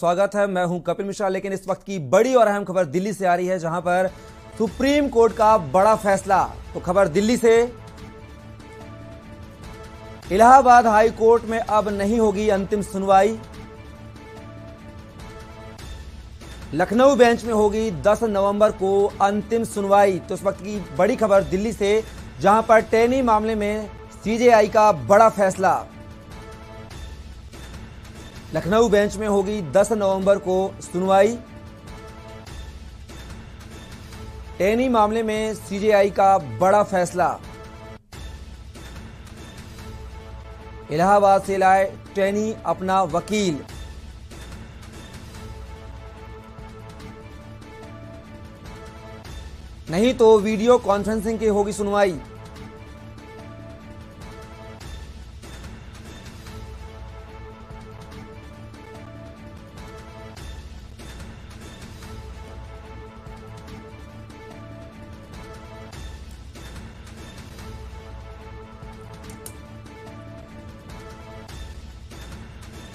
स्वागत है। मैं हूं कपिल मिश्रा। लेकिन इस वक्त की बड़ी और अहम खबर दिल्ली से आ रही है, जहां पर सुप्रीम कोर्ट का बड़ा फैसला। तो खबर दिल्ली से, इलाहाबाद हाई कोर्ट में अब नहीं होगी अंतिम सुनवाई, लखनऊ बेंच में होगी 10 नवंबर को अंतिम सुनवाई। तो इस वक्त की बड़ी खबर दिल्ली से, जहां पर टेनी मामले में सीजेआई का बड़ा फैसला। लखनऊ बेंच में होगी 10 नवंबर को सुनवाई। टेनी मामले में सीजेआई का बड़ा फैसला। इलाहाबाद से लाए टेनी अपना वकील। नहीं तो वीडियो कॉन्फ्रेंसिंग की होगी सुनवाई।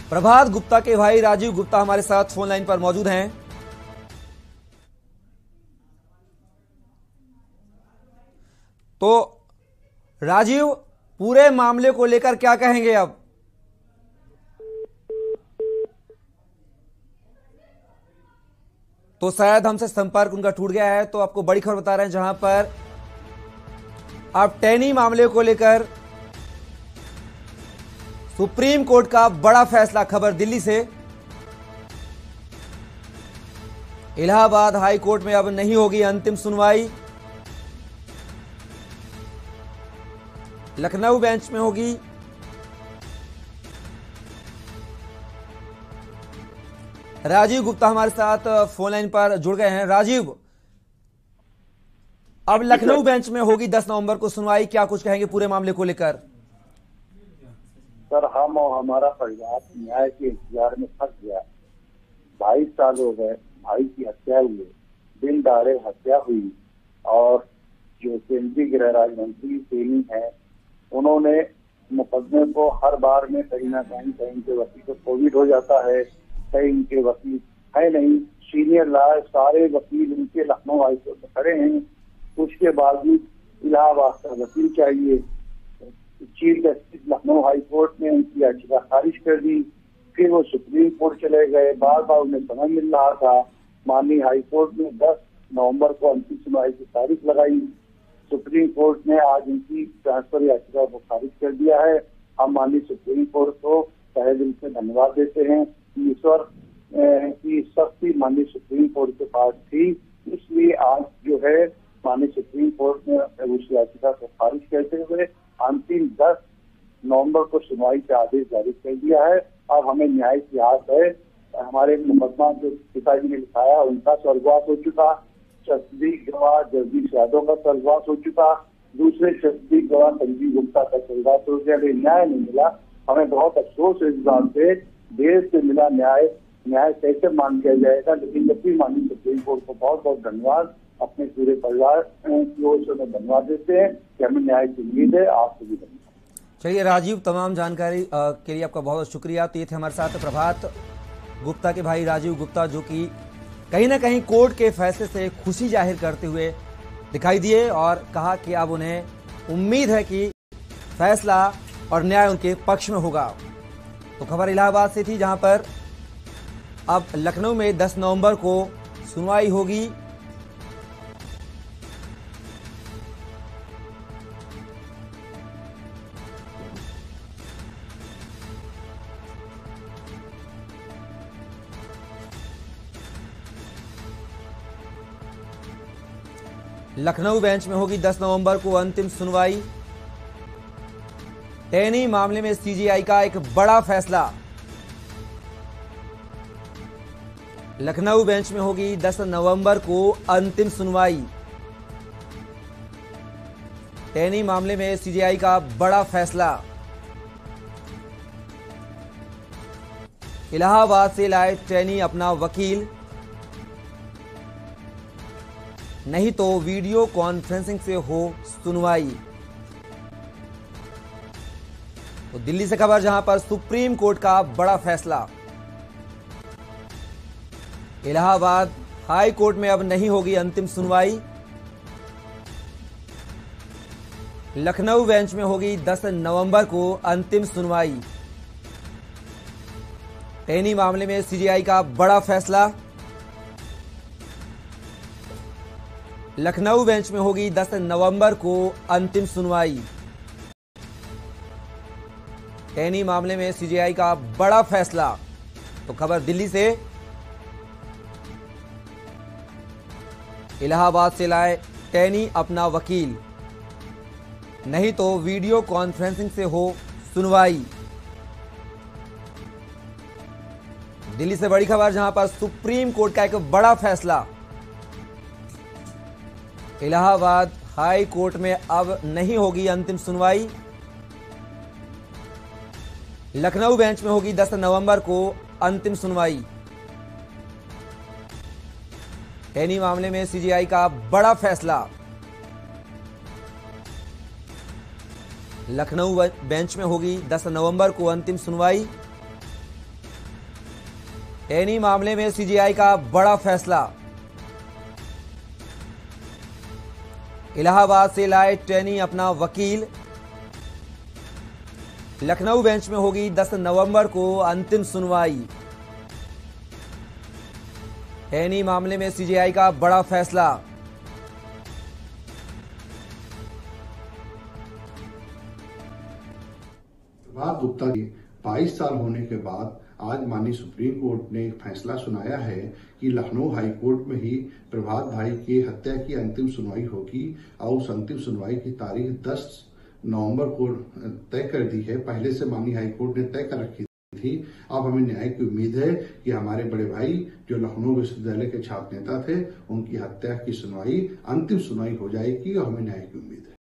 प्रभात गुप्ता के भाई राजीव गुप्ता हमारे साथ फोन लाइन पर मौजूद हैं। तो राजीव, पूरे मामले को लेकर क्या कहेंगे अब? तो शायद हमसे संपर्क उनका टूट गया है। तो आपको बड़ी खबर बता रहे हैं, जहां पर आप टेनी मामले को लेकर सुप्रीम कोर्ट का बड़ा फैसला। खबर दिल्ली से, इलाहाबाद हाई कोर्ट में अब नहीं होगी अंतिम सुनवाई, लखनऊ बेंच में होगी। राजीव गुप्ता हमारे साथ फोन लाइन पर जुड़ गए हैं। राजीव, अब लखनऊ बेंच में होगी 10 नवंबर को सुनवाई, क्या कुछ कहेंगे पूरे मामले को लेकर? सर, हम और हमारा परिवार न्याय के इंतजार में फंस गया। 22 साल हो गए, भाई की हत्या हुई, दिन दारे हत्या हुई, और जो केंद्रीय गृह राज्य मंत्री टेनी है, उन्होंने मुकदमे को हर बार में कहीं ना कहीं, कहीं इनके वकील को कोविड हो जाता है, कहीं इनके वकील है नहीं, सीनियर लायर सारे वकील उनके लखनऊ हाईकोर्ट में खड़े हैं। उसके बावजूद इलाहाबाद का वकील चाहिए। चीफ जस्टिस लखनऊ हाईकोर्ट ने उनकी याचिका खारिज कर दी, फिर वो सुप्रीम कोर्ट चले गए। बार बार उन्हें समय मिल रहा था। माननीय हाईकोर्ट ने 10 नवंबर को अंतिम सुनवाई की तारीख लगाई। सुप्रीम कोर्ट ने आज उनकी ट्रांसफर याचिका को खारिज कर दिया है। हम माननीय सुप्रीम कोर्ट को तहे दिल से धन्यवाद देते हैं कि ईश्वर की सख्ती माननीय सुप्रीम कोर्ट के पास थी, इसलिए आज जो है माननीय सुप्रीम कोर्ट ने उस याचिका को खारिज करते हुए अंतिम 10 नवंबर को सुनवाई का आदेश जारी कर दिया है। अब हमें न्याय की आस है। हमारे मुकदमा जो पिताजी ने लिखाया, उनका स्वर्गवास हो चुका। शताब्दी गवाह जगदीश यादव का स्वर्गवास हो चुका। दूसरे शताब्दी गवाह संजीव गुप्ता का स्वर्गवास हो गया। न्याय नहीं मिला। हमें बहुत अफसोस है इस बात से, देश से मिला न्याय न्याय कैसे मान किया जाएगा। लेकिन जब भी माननीय सुप्रीम कोर्ट को बहुत बहुत धन्यवाद, अपने पूरे परिवार की ओर से उन्हें धन्यवाद देते हैं कि हमें न्याय की उम्मीद है। आपको भी धन्यवाद। चलिए राजीव, तमाम जानकारी के लिए आपका बहुत बहुत शुक्रिया। तो ये थे हमारे साथ प्रभात गुप्ता के भाई राजीव गुप्ता, जो कि कहीं ना कहीं कोर्ट के फैसले से खुशी जाहिर करते हुए दिखाई दिए और कहा कि अब उन्हें उम्मीद है कि फैसला और न्याय उनके पक्ष में होगा। तो खबर इलाहाबाद से थी, जहां पर अब लखनऊ में 10 नवंबर को सुनवाई होगी। लखनऊ बेंच में होगी 10 नवंबर को अंतिम सुनवाई। टेनी मामले में सीजेआई का एक बड़ा फैसला। लखनऊ बेंच में होगी 10 नवंबर को अंतिम सुनवाई। टेनी मामले में सीजेआई का बड़ा फैसला। इलाहाबाद से लाए टेनी अपना वकील। नहीं तो वीडियो कॉन्फ्रेंसिंग से हो सुनवाई। तो दिल्ली से खबर, जहां पर सुप्रीम कोर्ट का बड़ा फैसला। इलाहाबाद हाई कोर्ट में अब नहीं होगी अंतिम सुनवाई, लखनऊ बेंच में होगी 10 नवंबर को अंतिम सुनवाई। टेनी मामले में सीजेआई का बड़ा फैसला, लखनऊ बेंच में होगी 10 नवंबर को अंतिम सुनवाई। टेनी मामले में सीजेआई का बड़ा फैसला। तो खबर दिल्ली से, इलाहाबाद से लाए टेनी अपना वकील, नहीं तो वीडियो कॉन्फ्रेंसिंग से हो सुनवाई। दिल्ली से बड़ी खबर, जहां पर सुप्रीम कोर्ट का एक बड़ा फैसला। इलाहाबाद हाई कोर्ट में अब नहीं होगी अंतिम सुनवाई, लखनऊ बेंच में होगी 10 नवंबर को अंतिम सुनवाई। टेनी मामले में सीजेआई का बड़ा फैसला, लखनऊ बेंच में होगी 10 नवंबर को अंतिम सुनवाई। टेनी मामले में सीजेआई का बड़ा फैसला। इलाहाबाद से लाए टेनी अपना वकील, लखनऊ बेंच में होगी 10 नवंबर को अंतिम सुनवाई। टेनी मामले में सीजेआई का बड़ा फैसला। प्रभात गुप्ता के 22 साल होने के बाद आज माननीय सुप्रीम कोर्ट ने फैसला सुनाया है कि लखनऊ हाई कोर्ट में ही प्रभात भाई की हत्या की अंतिम सुनवाई होगी और उस अंतिम सुनवाई की तारीख 10 नवंबर को तय कर दी है। पहले से माननीय हाई कोर्ट ने तय कर रखी थी। अब हमें न्याय की उम्मीद है कि हमारे बड़े भाई जो लखनऊ विश्वविद्यालय के छात्र नेता थे, उनकी हत्या की सुनवाई अंतिम सुनवाई हो जाएगी और हमें न्याय की उम्मीद है।